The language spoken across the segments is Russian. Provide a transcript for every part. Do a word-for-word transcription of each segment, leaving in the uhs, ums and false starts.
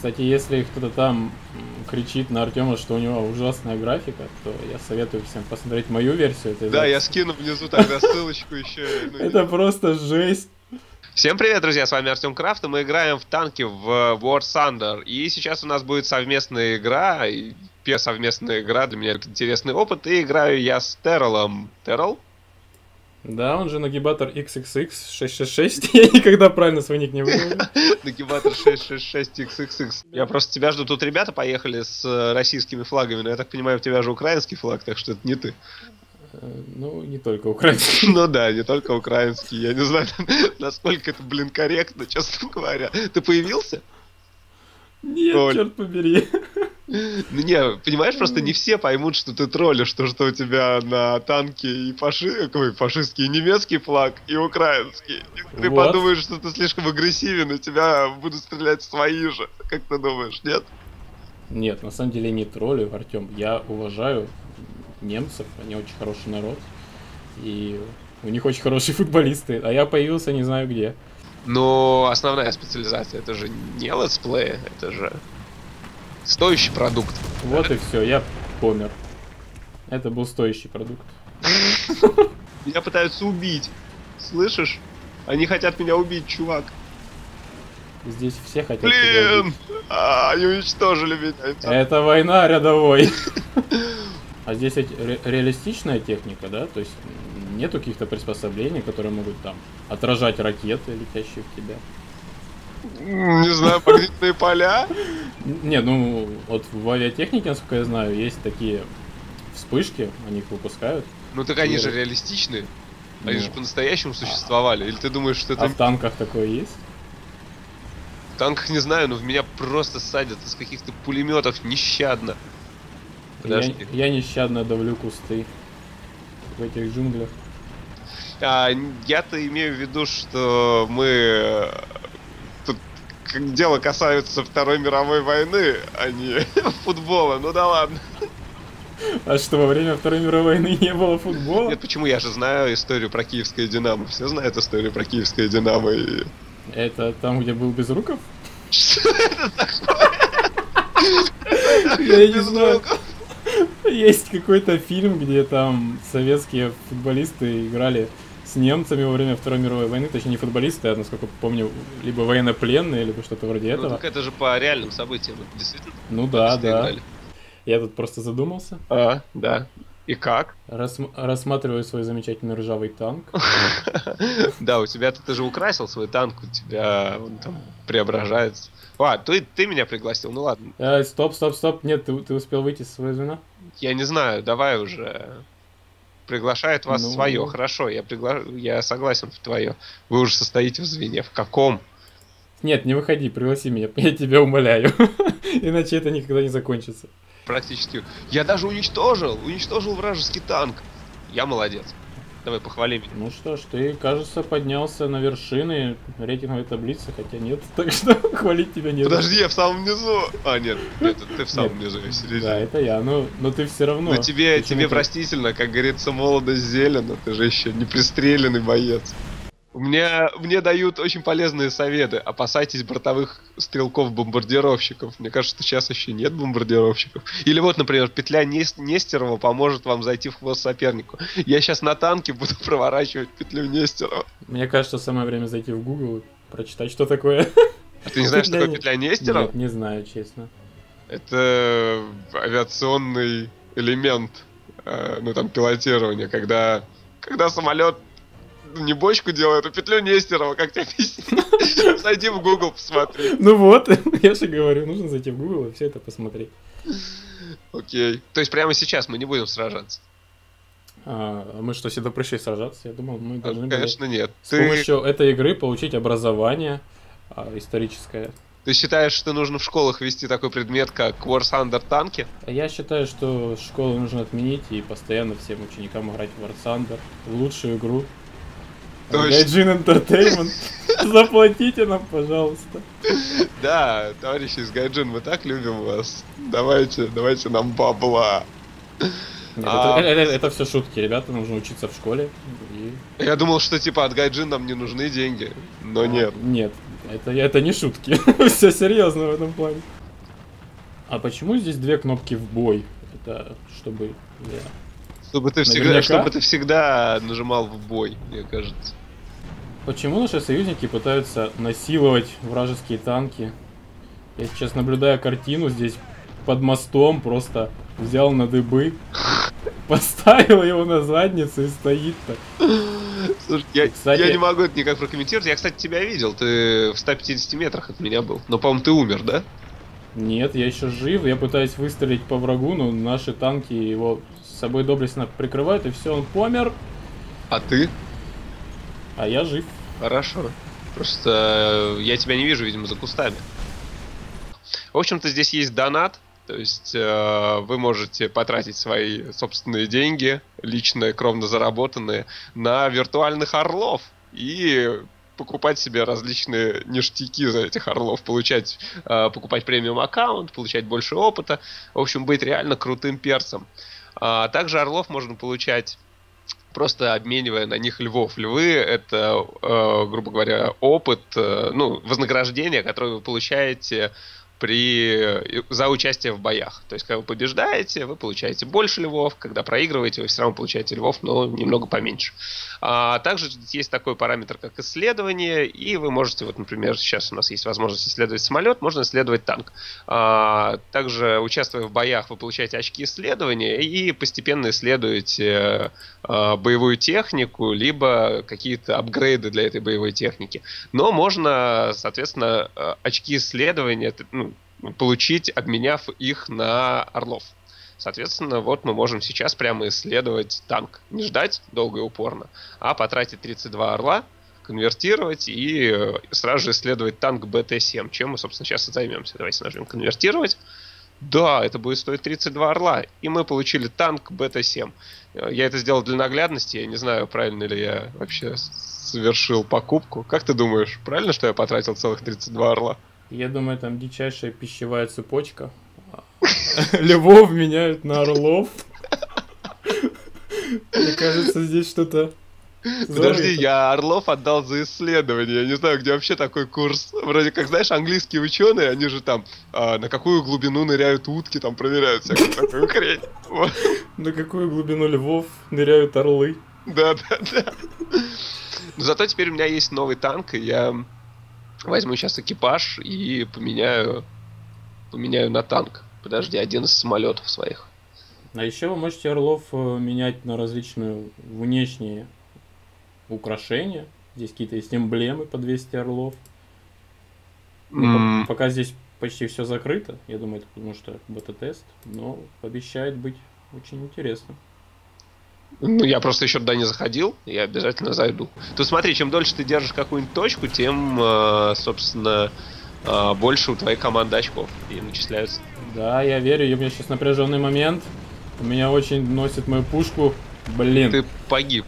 Кстати, если кто-то там кричит на Артема, что у него ужасная графика, то я советую всем посмотреть мою версию. Этой да, записи. Я скину внизу тогда ссылочку еще. Это просто жесть. Всем привет, друзья, с вами Артем Крафт, и мы играем в танки в War Thunder. И сейчас у нас будет совместная игра, первая совместная игра, для меня это интересный опыт, и играю я с Теролом. Терол? Да, он же Нагибатор икс икс икс шесть шесть шесть, я никогда правильно свой ник не выговорил. Нагибатор шесть шесть шесть икс икс икс. Я просто тебя жду, тут ребята поехали с российскими флагами, но я так понимаю, у тебя же украинский флаг, так что это не ты. Ну, не только украинский. Ну да, не только украинский, я не знаю, насколько это, блин, корректно, честно говоря. Ты появился? Нет, черт побери. Ну не, понимаешь, просто не все поймут, что ты троллишь, то, что у тебя на танке и фаши... фашистский, и немецкий флаг, и украинский. И ты подумаешь, что ты слишком агрессивен, и тебя будут стрелять свои же. Как ты думаешь, нет? Нет, на самом деле не троллю, Артем. Я уважаю немцев, они очень хороший народ. И у них очень хорошие футболисты, а я появился не знаю где. Но основная специализация, это же не летсплей, это же... стоящий продукт. Вот и все, я помер. Это был стоящий продукт. Меня пытаются убить. Слышишь? Они хотят меня убить, чувак. Здесь все хотят меня убить. Блин! Они уничтожили меня. Это война рядовой. А здесь реалистичная техника, да? То есть нету каких-то приспособлений, которые могут там отражать ракеты, летящие в тебя. Не знаю, магнитные поля? Не, ну, вот в авиатехнике, насколько я знаю, есть такие вспышки, они их выпускают. Ну так они же реалистичные, они же по-настоящему существовали, или ты думаешь, что это... А в танках такое есть? В танках не знаю, но в меня просто садят из каких-то пулеметов нещадно. Я нещадно давлю кусты в этих джунглях. Я-то имею в виду, что мы... дело касается Второй мировой войны, а не футбола, ну да ладно. А что, во время Второй мировой войны не было футбола? Нет, почему? Я же знаю историю про киевское «Динамо». Все знают историю про киевское «Динамо». И... это там, где был Безруков? Что это такое? Я не знаю. Есть какой-то фильм, где там советские футболисты играли с немцами во время Второй мировой войны, точнее не футболисты, а, насколько помню, либо военнопленные, либо что-то вроде ну, этого. Ну так это же по реальным событиям, действительно? Ну да, да. Играли. Я тут просто задумался. А, да. И как? Расм- рассматриваю свой замечательный ржавый танк. Да, у тебя ты же украсил свой танк, у тебя он там преображается. А, ты меня пригласил, ну ладно. Стоп, стоп, стоп, нет, ты успел выйти из своего звена? Я не знаю, давай уже... Приглашает вас ну... свое. Хорошо, я, пригла... я согласен в твое. Вы уже состоите в звене. В каком? Нет, не выходи, пригласи меня. Я тебя умоляю. Иначе это никогда не закончится. Практически. Я даже уничтожил. Уничтожил вражеский танк. Я молодец. Давай похвали меня. Ну что ж, ты, кажется, поднялся на вершины рейтинговой таблицы, хотя нет, так что хвалить тебя нет. Подожди, я в самом низу. А, нет, нет, ты в самом нет. низу веселись. Да, это я, но, но ты все равно. Но тебе, почему тебе ты... простительно, как говорится, молодость зелена, ты же еще не пристреленный боец. У меня, мне дают очень полезные советы. Опасайтесь бортовых стрелков-бомбардировщиков. Мне кажется, что сейчас еще нет бомбардировщиков. Или вот, например, петля Нестерова поможет вам зайти в хвост сопернику. Я сейчас на танке буду проворачивать петлю Нестерова. Мне кажется, самое время зайти в Google и прочитать, что такое. А ты не знаешь, что такое петля Нестерова? Нет, не знаю, честно. Это авиационный элемент, ну там, пилотирования, когда, когда самолет... не бочку делаю, а петлю Нестерова, как тебе объяснить? Зайди в Google, посмотри. Ну вот, я же говорю, нужно зайти в Google и все это посмотреть. Окей. То есть прямо сейчас мы не будем сражаться? Мы что, всегда пришли сражаться? Я думал, мы должны... Конечно, нет. С помощью этой игры получить образование историческое. Ты считаешь, что нужно в школах вести такой предмет, как War Thunder танки? Я считаю, что школу нужно отменить и постоянно всем ученикам играть в War Thunder, в лучшую игру. Гайджин Энтертейнмент, заплатите нам, пожалуйста. Да, товарищи из Гайджин, мы так любим вас. Давайте, давайте нам бабла. Нет, а... это, это, это все шутки, ребята, нужно учиться в школе. И... я думал, что типа от Гайджин нам не нужны деньги, но а, нет. Нет, Это, это не шутки. Все серьезно в этом плане. А почему здесь две кнопки в бой? Это чтобы... Я... Чтобы, ты всегда, чтобы ты всегда нажимал в бой, мне кажется. Почему наши союзники пытаются насиловать вражеские танки? Я сейчас наблюдаю картину здесь под мостом, просто взял на дыбы, поставил его на задницу и стоит-то. Слушай, я, кстати, я не могу это никак прокомментировать. Я, кстати, тебя видел. Ты в ста пятидесяти метрах от меня был. Но, по-моему, ты умер, да? Нет, я еще жив. Я пытаюсь выстрелить по врагу, но наши танки его с собой доблестно прикрывают, и все, он помер. А ты? А я жив. Хорошо. Просто я тебя не вижу, видимо, за кустами. В общем-то, здесь есть донат. То есть э, вы можете потратить свои собственные деньги, личные, кровно заработанные, на виртуальных орлов и покупать себе различные ништяки за этих орлов, получать, э, покупать премиум аккаунт, получать больше опыта, в общем, быть реально крутым перцем. А также орлов можно получать, просто обменивая на них львов. Львы — это, э, грубо говоря, опыт, э, ну, вознаграждение, которое вы получаете При... за участие в боях. То есть, когда вы побеждаете, вы получаете больше львов, когда проигрываете, вы все равно получаете львов, но немного поменьше. А также есть такой параметр, как исследование, и вы можете, вот, например, сейчас у нас есть возможность исследовать самолет, можно исследовать танк. А также, участвуя в боях, вы получаете очки исследования и постепенно исследуете а, боевую технику, либо какие-то апгрейды для этой боевой техники. Но можно, соответственно, очки исследования, ну, получить, обменяв их на орлов. Соответственно, вот мы можем сейчас прямо исследовать танк. Не ждать долго и упорно, а потратить тридцать два орла, конвертировать и сразу же исследовать танк бэ тэ семь, чем мы, собственно, сейчас и займемся. Давайте нажмем «Конвертировать». Да, это будет стоить тридцать два орла. И мы получили танк бэ тэ семь. Я это сделал для наглядности. Я не знаю, правильно ли я вообще совершил покупку. Как ты думаешь, правильно, что я потратил целых тридцать два орла? Я думаю, там дичайшая пищевая цепочка. Львов меняют на орлов. Мне кажется, здесь что-то... Подожди, я орлов отдал за исследование. Я не знаю, где вообще такой курс. Вроде как, знаешь, английские ученые, они же там а, на какую глубину ныряют утки, там проверяют всякую такую хрень. Вот. На какую глубину львов ныряют орлы. Да, да, да. Но зато теперь у меня есть новый танк, и я... возьму сейчас экипаж и поменяю поменяю на танк. Подожди, один из самолетов своих. А еще вы можете орлов менять на различные внешние украшения. Здесь какие-то есть эмблемы по двести орлов. Mm. Пока здесь почти все закрыто. Я думаю, это потому что бета-тест. Но обещает быть очень интересно. Ну, я просто еще туда не заходил, я обязательно зайду. Тут смотри, чем дольше ты держишь какую-нибудь точку, тем, собственно, больше у твоей команды очков и начисляются. Да, я верю, и у меня сейчас напряженный момент. У меня очень носит мою пушку. Блин. Ты погиб.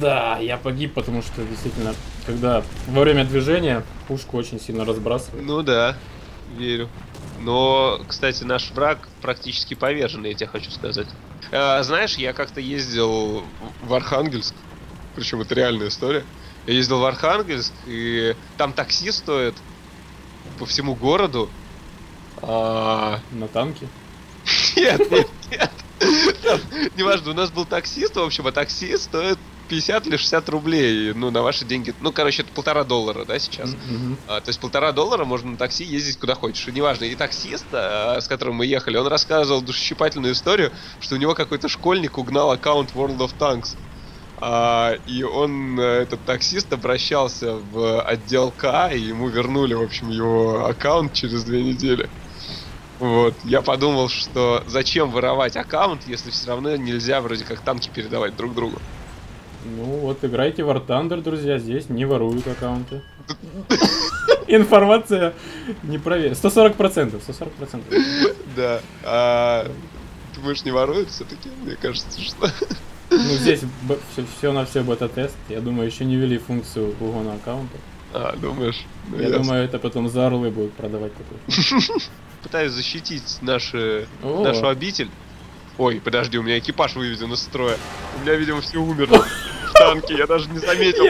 Да, я погиб, потому что, действительно, когда во время движения пушку очень сильно разбрасывает. Ну да, верю. Но, кстати, наш враг практически поверженный, я тебе хочу сказать. Э, знаешь, я как-то ездил в Архангельск, причем это реальная история. Я ездил в Архангельск, и там такси стоит по всему городу. А... На танке? Нет, нет, нет. Неважно, у нас был таксист, в общем, а такси стоит пятьдесят или шестьдесят рублей, ну, на ваши деньги. Ну, короче, это полтора доллара, да, сейчас. Mm-hmm. а, то есть полтора доллара можно на такси ездить куда хочешь. И неважно, и таксист, а, с которым мы ехали, он рассказывал душещипательную историю, что у него какой-то школьник угнал аккаунт World of Tanks. А, и он, этот таксист, обращался в отдел ка, и ему вернули, в общем, его аккаунт через две недели. Вот, я подумал, что зачем воровать аккаунт, если все равно нельзя вроде как танки передавать друг другу. Ну вот, играйте в War Thunder, друзья, здесь не воруют аккаунты. Информация не проверена. сто сорок процентов, сто сорок процентов. Да, а думаешь, не воруют все-таки? Мне кажется, что... Ну здесь все на все бета-тест, я думаю, еще не ввели функцию угона аккаунта. А, думаешь? Я думаю, это потом за орлы будут продавать такое. Пытаюсь защитить нашу обитель. Ой, подожди, у меня экипаж выведен из строя. У меня, видимо, все умерли в танке, я даже не заметил.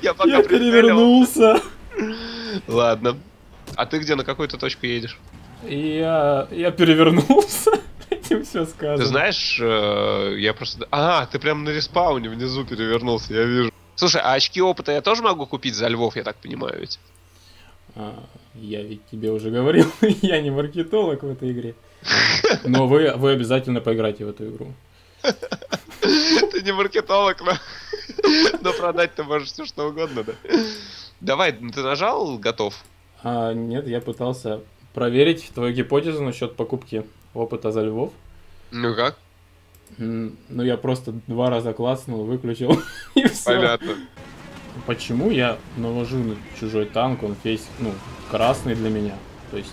Я пока перевернулся. Ладно. А ты где, на какую-то точку едешь? Я... я перевернулся. Этим все сказано. Ты знаешь, я просто... А, ты прям на респауне внизу перевернулся, я вижу. Слушай, а очки опыта я тоже могу купить за львов, я так понимаю ведь? А, я ведь тебе уже говорил, я не маркетолог в этой игре. Но вы, вы обязательно поиграйте в эту игру. Ты не маркетолог, но, но продать ты можешь все что угодно, да? Давай, ты нажал готов? А, нет, я пытался проверить твою гипотезу насчет покупки опыта за львов. Ну как? Ну я просто два раза класснул, выключил и все. Понятно. Почему я наложу на чужой танк, он весь, ну, красный для меня, то есть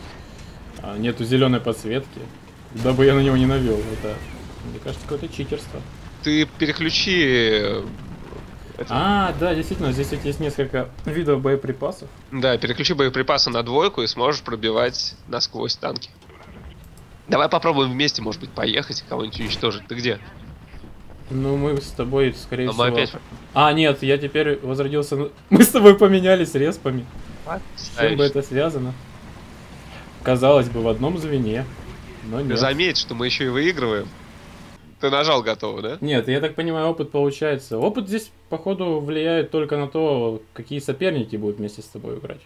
нету зеленой подсветки, дабы я на него не навел, это, мне кажется, какое-то читерство. Ты переключи... Это... А, да, действительно, здесь ведь есть несколько видов боеприпасов. Да, переключи боеприпасы на двойку и сможешь пробивать насквозь танки. Давай попробуем вместе, может быть, поехать и кого-нибудь уничтожить. Ты где? Ну, мы с тобой, скорее Но всего... Опять... А, нет, я теперь возродился... Мы с тобой поменялись респами. А? С чем бы это связано? Казалось бы, в одном звене, но нет. Заметь, что мы еще и выигрываем. Ты нажал готово, да? Нет, я так понимаю, опыт получается. Опыт здесь, походу, влияет только на то, какие соперники будут вместе с тобой играть.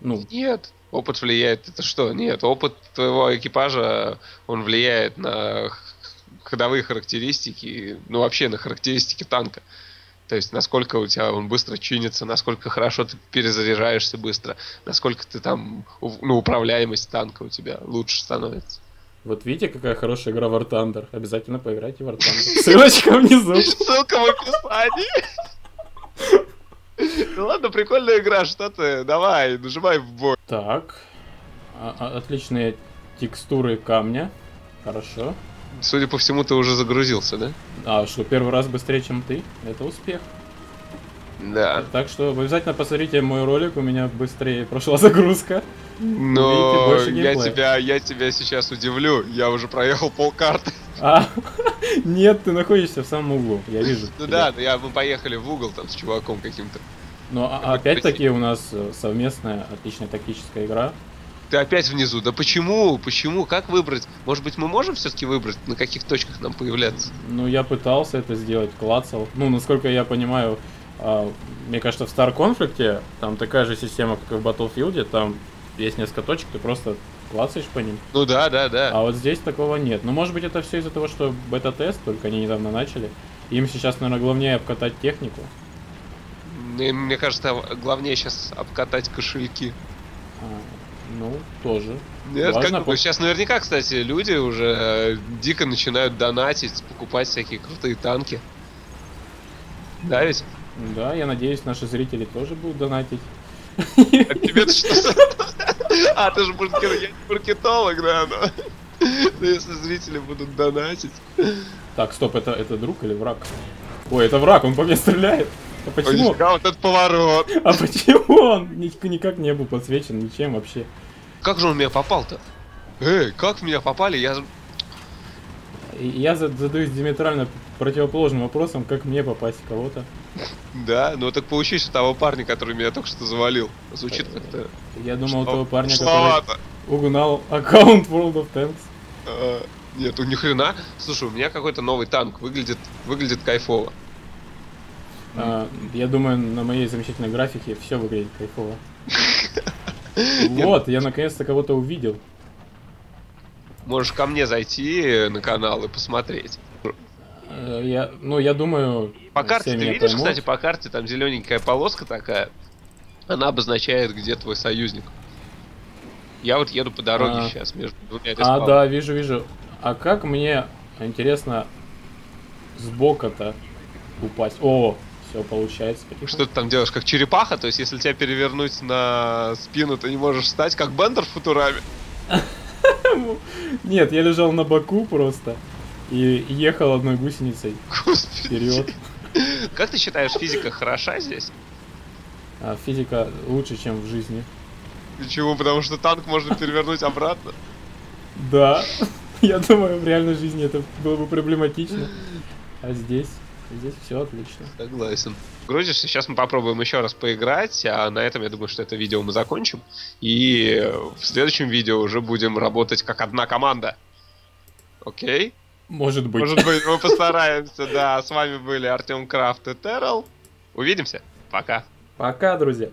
Ну. Нет, опыт влияет. Это что? Нет, опыт твоего экипажа, он влияет на ходовые характеристики, ну вообще на характеристики танка. То есть, насколько у тебя он быстро чинится, насколько хорошо ты перезаряжаешься быстро, насколько ты там, ну, управляемость танка у тебя лучше становится. Вот видите, какая хорошая игра War Thunder. Обязательно поиграйте в War Thunder. Ссылочка внизу. Ссылка в описании. Ну ладно, прикольная игра, что ты? Давай, нажимай в бой. Так. Отличные текстуры камня. Хорошо. Судя по всему, ты уже загрузился, да? А, что первый раз быстрее, чем ты? Это успех. Да. Так что вы обязательно посмотрите мой ролик, у меня быстрее прошла загрузка. Но я тебя, я тебя сейчас удивлю, я уже проехал полкарты. А, нет, ты находишься в самом углу, я вижу. Ну да, я, мы поехали в угол там с чуваком каким-то. Но опять-таки у нас совместная отличная тактическая игра. Ты опять внизу, да почему, почему, как выбрать? Может быть, мы можем все-таки выбрать, на каких точках нам появляться? Ну, я пытался это сделать, клацал. Ну, насколько я понимаю... Мне кажется, в Star Conflict там такая же система, как и в Battlefield, там есть несколько точек, ты просто клацаешь по ним. Ну да, да, да. А вот здесь такого нет. Ну, может быть, это все из-за того, что бета-тест, только они недавно начали. Им сейчас, наверное, главнее обкатать технику. Мне, мне кажется, главнее сейчас обкатать кошельки. А, ну, тоже. Нет, как бы, по... Сейчас наверняка, кстати, люди уже э, дико начинают донатить, покупать всякие крутые танки. Да ведь? Да, я надеюсь, наши зрители тоже будут донатить. А тебе-то что? А, ты же маркетолог, да? Но если зрители будут донатить... Так, стоп, это, это друг или враг? Ой, это враг, он по мне стреляет. А почему? Вот этот поворот. А почему он никак не был подсвечен ничем вообще? Как же он в меня попал-то? Эй, как в меня попали? Я... Я задаюсь диаметрально противоположным вопросом, как мне попасть в кого-то. Да, ну так получишь того парня, который меня только что завалил. Звучит как-то... Я думал, того парня, который угнал аккаунт World of Tanks. Нет, у ни хрена. Слушай, у меня какой-то новый танк, выглядит выглядит кайфово. Я думаю, на моей замечательной графике все выглядит кайфово. Вот, я наконец-то кого-то увидел. Можешь ко мне зайти на канал и посмотреть. Я, ну, я думаю... По карте, ты видишь, поймут. Кстати, по карте там зелененькая полоска такая. Она обозначает, где твой союзник. Я вот еду по дороге а... сейчас между двумя респаунами. А, да, вижу, вижу. А как мне, интересно, сбоку-то упасть? О, все получается. Что ты там делаешь, как черепаха? То есть, если тебя перевернуть на спину, ты не можешь встать, как Бендер в Футураме? Нет, я лежал на боку просто и ехал одной гусеницей. Господи. Вперед. Как ты считаешь, физика хороша здесь? А, физика лучше, чем в жизни. Почему? Потому что танк можно перевернуть обратно? Да. Я думаю, в реальной жизни это было бы проблематично. А здесь Здесь все отлично. Согласен. Грузишься, сейчас мы попробуем еще раз поиграть, а на этом я думаю, что это видео мы закончим. И в следующем видео уже будем работать как одна команда. Окей? Может быть. Может быть, мы постараемся, да. С вами были Артем Крафт и Терол. Увидимся. Пока. Пока, друзья.